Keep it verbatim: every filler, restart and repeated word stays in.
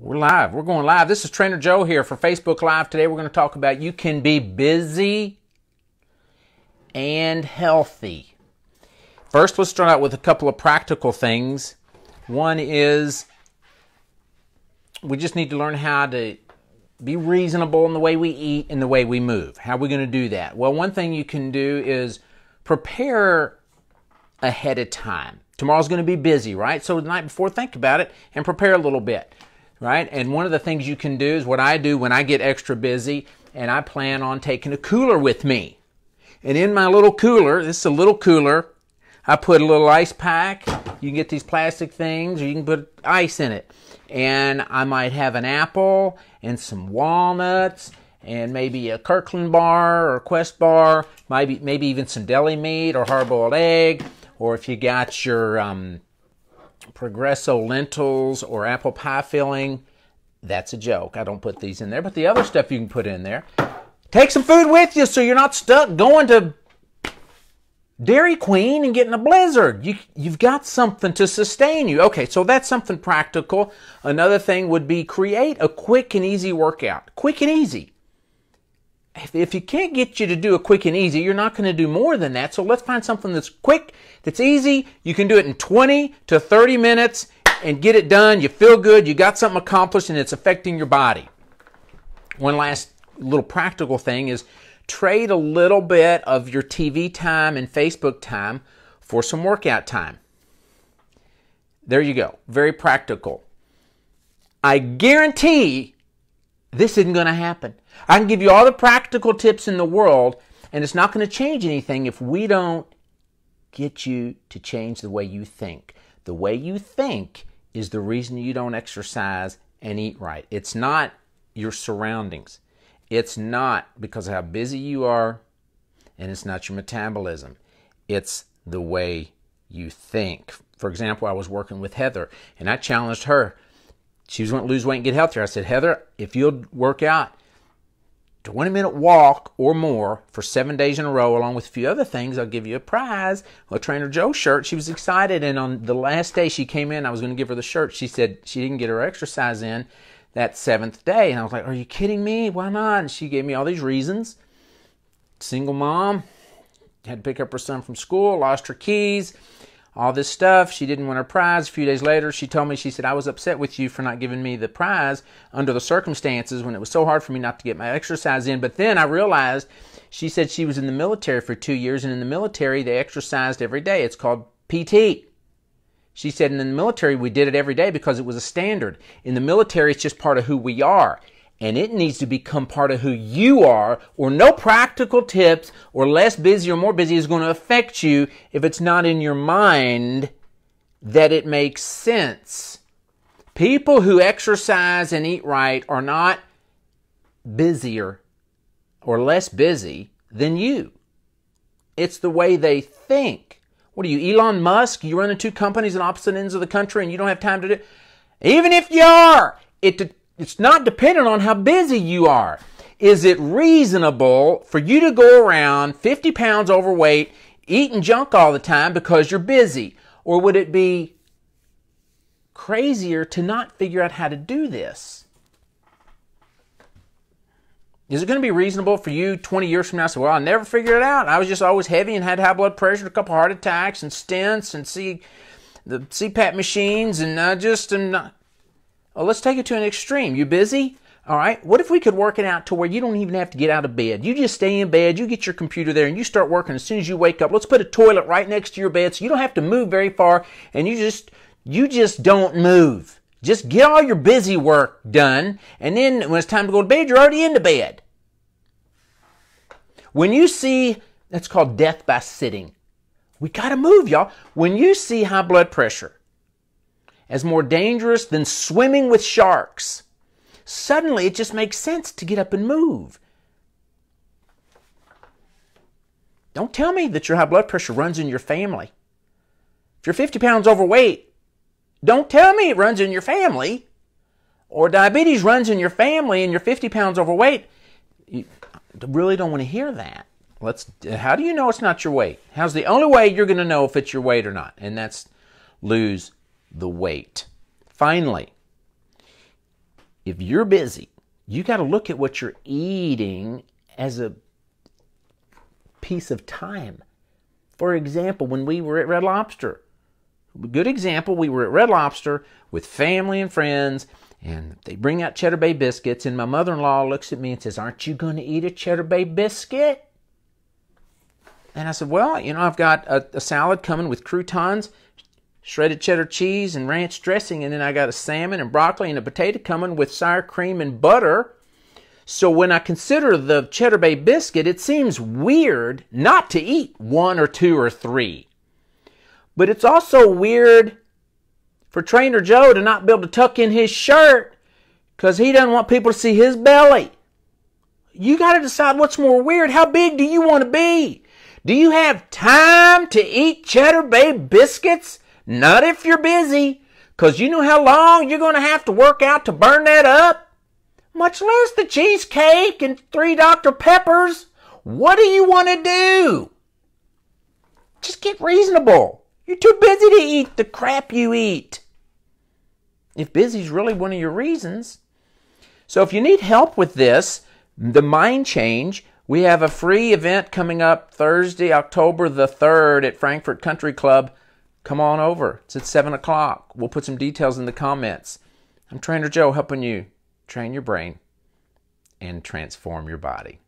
We're live. We're going live. This is Trainer Joe here for Facebook Live. Today we're going to talk about you can be busy and healthy. First, let's start out with a couple of practical things. One is we just need to learn how to be reasonable in the way we eat and the way we move. How are we going to do that? Well, one thing you can do is prepare ahead of time. Tomorrow's going to be busy, right? So the night before, think about it and prepare a little bit. Right? And one of the things you can do is what I do when I get extra busy, and I plan on taking a cooler with me. And in my little cooler, this is a little cooler, I put a little ice pack. You can get these plastic things, or you can put ice in it. And I might have an apple and some walnuts and maybe a Kirkland bar or a Quest bar, maybe, maybe even some deli meat or hard-boiled egg, or if you got your um, Progresso lentils or apple pie filling. That's a joke. I don't put these in there, but the other stuff you can put in there. Take some food with you so you're not stuck going to Dairy Queen and getting a blizzard. You, you've got something to sustain you. Okay, so that's something practical. Another thing would be create a quick and easy workout. Quick and easy. If, if you can't get you to do a quick and easy, you're not going to do more than that. So let's find something that's quick, that's easy. You can do it in twenty to thirty minutes and get it done. You feel good. You got something accomplished and it's affecting your body. One last little practical thing is trade a little bit of your T V time and Facebook time for some workout time. There you go. Very practical. I guarantee this isn't going to happen. I can give you all the practical tips in the world, and it's not going to change anything if we don't get you to change the way you think. The way you think is the reason you don't exercise and eat right. It's not your surroundings. It's not because of how busy you are, and it's not your metabolism. It's the way you think. For example, I was working with Heather, and I challenged her. She was going to lose weight and get healthier. I said, Heather, if you'll work out twenty minute walk or more for seven days in a row, along with a few other things, I'll give you a prize, a Trainer Joe shirt. She was excited, and on the last day she came in, I was going to give her the shirt. She said she didn't get her exercise in that seventh day. And I was like, are you kidding me? Why not? And she gave me all these reasons. Single mom, had to pick up her son from school, lost her keys, all this stuff. She didn't win her prize. A few days later, she told me, she said, I was upset with you for not giving me the prize under the circumstances when it was so hard for me not to get my exercise in. But then I realized, she said she was in the military for two years, and in the military, they exercised every day. It's called P T. She said, in the military, we did it every day because it was a standard. In the military, it's just part of who we are. And it needs to become part of who you are, or no practical tips or less busy or more busy is going to affect you if it's not in your mind that it makes sense. People who exercise and eat right are not busier or less busy than you. It's the way they think. What are you, Elon Musk? You run two companies on opposite ends of the country and you don't have time to do it? Even if you are, it determines. It's not dependent on how busy you are. Is it reasonable for you to go around fifty pounds overweight, eating junk all the time because you're busy? Or would it be crazier to not figure out how to do this? Is it going to be reasonable for you twenty years from now to say, well, I never figured it out. I was just always heavy and had high blood pressure, a couple heart attacks and stents and see the C PAP machines, and I just am not. Well, let's take it to an extreme. You busy? All right. What if we could work it out to where you don't even have to get out of bed? You just stay in bed. You get your computer there and you start working as soon as you wake up. Let's put a toilet right next to your bed so you don't have to move very far, and you just you just don't move. Just get all your busy work done, and then when it's time to go to bed, you're already into bed. When you see, that's called death by sitting. We got to move, y'all. When you see high blood pressure as more dangerous than swimming with sharks, suddenly it just makes sense to get up and move. Don't tell me that your high blood pressure runs in your family. If you're fifty pounds overweight, don't tell me it runs in your family. Or diabetes runs in your family and you're fifty pounds overweight. You really don't want to hear that. Let's, how do you know it's not your weight? How's the only way you're going to know if it's your weight or not? And that's lose the weight. Finally, if you're busy, you got to look at what you're eating as a piece of time. For example, when we were at Red Lobster, good example, we were at Red Lobster with family and friends, and they bring out Cheddar Bay Biscuits, and my mother-in-law looks at me and says, aren't you going to eat a Cheddar Bay Biscuit? And I said, well, you know, I've got a, a salad coming with croutons, shredded cheddar cheese and ranch dressing, and then I got a salmon and broccoli and a potato coming with sour cream and butter. So when I consider the Cheddar Bay Biscuit, it seems weird not to eat one or two or three. But it's also weird for Trainer Joe to not be able to tuck in his shirt because he doesn't want people to see his belly. You got to decide what's more weird. How big do you want to be? Do you have time to eat Cheddar Bay Biscuits? Not if you're busy, because you know how long you're going to have to work out to burn that up? Much less the cheesecake and three Doctor Peppers. What do you want to do? Just get reasonable. You're too busy to eat the crap you eat. If busy is really one of your reasons. So if you need help with this, the mind change, we have a free event coming up Thursday, October the third at Frankfort Country Club. Come on over. It's at seven o'clock. We'll put some details in the comments. I'm Trainer Joe helping you train your brain and transform your body.